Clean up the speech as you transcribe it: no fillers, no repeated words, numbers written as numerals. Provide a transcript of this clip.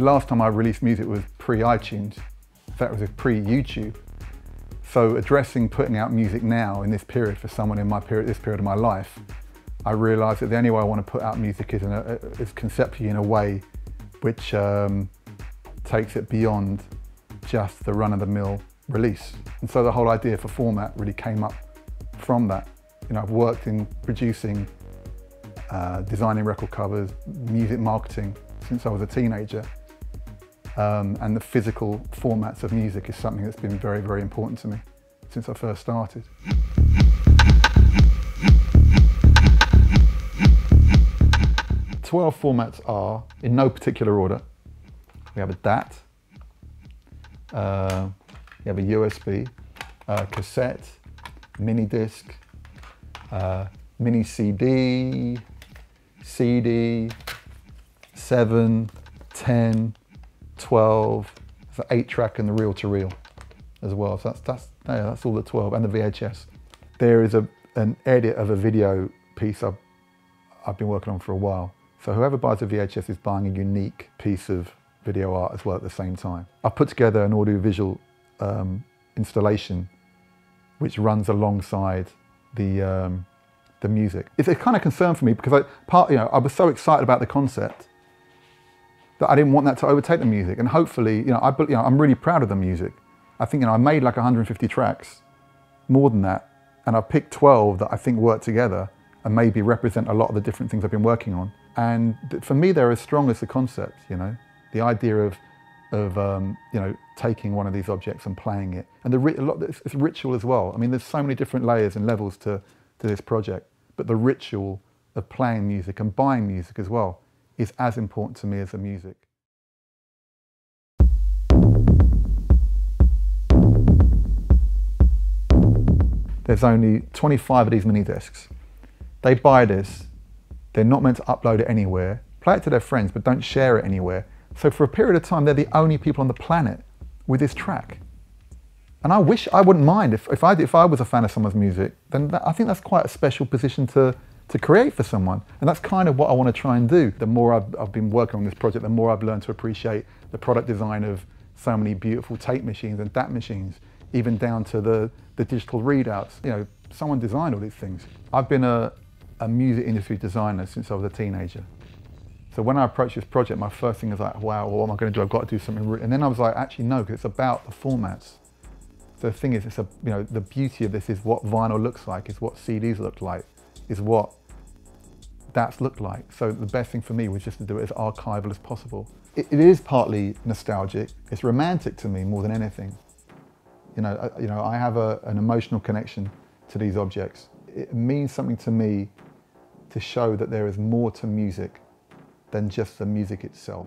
The last time I released music was pre-iTunes. That was pre-YouTube. So addressing putting out music now in this period for someone in my period, this period of my life, I realised that the only way I want to put out music is, conceptually in a way which takes it beyond just the run-of-the-mill release. And so the whole idea for Format really came up from that. You know, I've worked in producing, designing record covers, music marketing since I was a teenager. And the physical formats of music is something that's been very, very important to me since I first started. Twelve formats are, in no particular order, we have a DAT, we have a USB, cassette, mini disc, mini CD, CD, 7, 10, 12, it's an 8-track and the reel-to-reel as well. So that's all the 12 and the VHS. There is an edit of a video piece I've been working on for a while. So whoever buys a VHS is buying a unique piece of video art as well at the same time. I've put together an audiovisual installation which runs alongside the music. It's a kind of concern for me because I was so excited about the concept that I didn't want that to overtake the music. And hopefully, I'm really proud of the music. I think, I made like 150 tracks, more than that. And I picked 12 that I think work together and maybe represent a lot of the different things I've been working on. And for me, they're as strong as the concept, The idea of taking one of these objects and playing it. And it's ritual as well. I mean, there's so many different layers and levels to this project, but the ritual of playing music and buying music as well is as important to me as the music. There's only 25 of these mini discs. They buy this, they're not meant to upload it anywhere, play it to their friends, but don't share it anywhere. So for a period of time, they're the only people on the planet with this track. And I wish, I wouldn't mind, if I was a fan of someone's music, then I think that's quite a special position to create for someone. And that's kind of what I want to try and do. The more I've been working on this project, the more I've learned to appreciate the product design of so many beautiful tape machines and DAT machines, even down to the digital readouts. Someone designed all these things. I've been a music industry designer since I was a teenager. So when I approached this project, my first thing was like, wow, well, what am I going to do? I've got to do something real. And then I was like, actually, no, because it's about the formats. The thing is, the beauty of this is what vinyl looks like, is what CDs look like, is what DATs look like. So the best thing for me was just to do it as archival as possible. It is partly nostalgic. It's romantic to me more than anything. I have an emotional connection to these objects. It means something to me to show that there is more to music than just the music itself.